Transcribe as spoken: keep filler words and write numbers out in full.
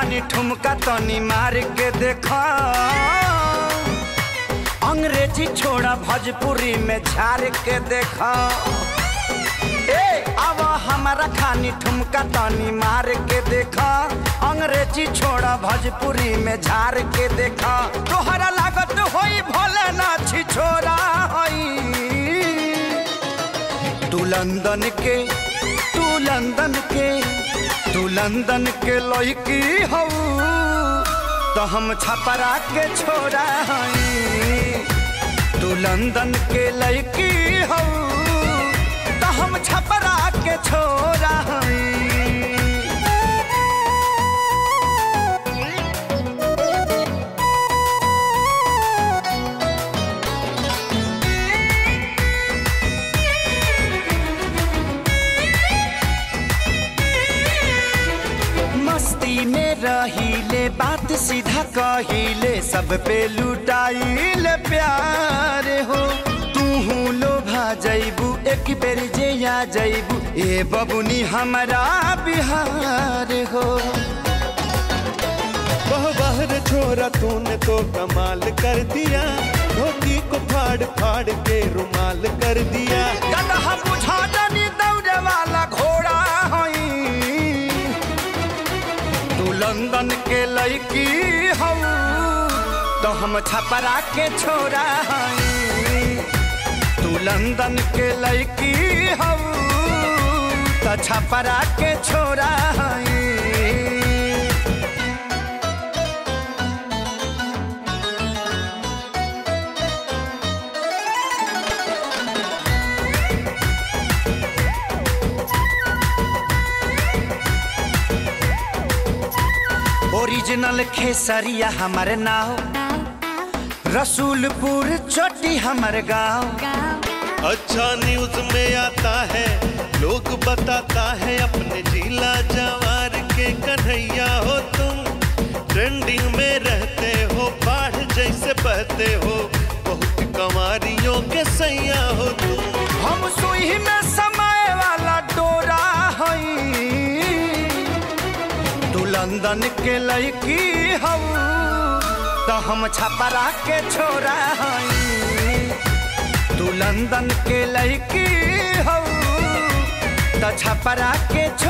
पानी ठुमका तनी मार के देखा, अंग्रेजी छोड़ा भोजपुरी में झाड़ के देखा। ए अब हमारा खानी ठुमका तनी मार के देखा, अंग्रेजी छोड़ा भोजपुरी में झाड़ के देखा। तोहरा लागत होई भोलेनाथ छोरा होई, तू लंदन के, तू लंदन के, तू लंदन के लईकी हऊ, तो हम छपरा के छोरा हई। तू लंदन के लईकी हऊ, तो हम छपरा के छोरा हई। रहीले बात सीधा कहीले, सब पे लुटाईले प्यार हो। तू हूँ लोभा जैबू, एक बेर जे या जैबू, ए बबुनी हमारा बिहार हो। बहबर छोरा तूने तो कमाल कर दिया, धोती को फाड़ फाड़ के रुमाल कर दिया। लंदन के लईकी हऊ, तो हम छपरा के छोरा हई। तू लंदन के लईकी हऊ, तो छपरा के छोरा हई। ओरिजिनल खेसरिया हमारे नाव, रसूलपुर चोटी हमारे गाँव। अच्छा न्यूज में आता है, लोग बताता है, अपने जिला जवार के कन्हैया हो तुम। ट्रेंडिंग में रहते हो, बाढ़ जैसे बहते हो, बहुत कमारियों के सैया हो तुम। हम सुई में समय वाला डोरा हई, लंदन के लईकी हऊ, तो हम छपरा के छोरा हई। तू लंदन के लईकी हऊ, तो छपरा के छोरा।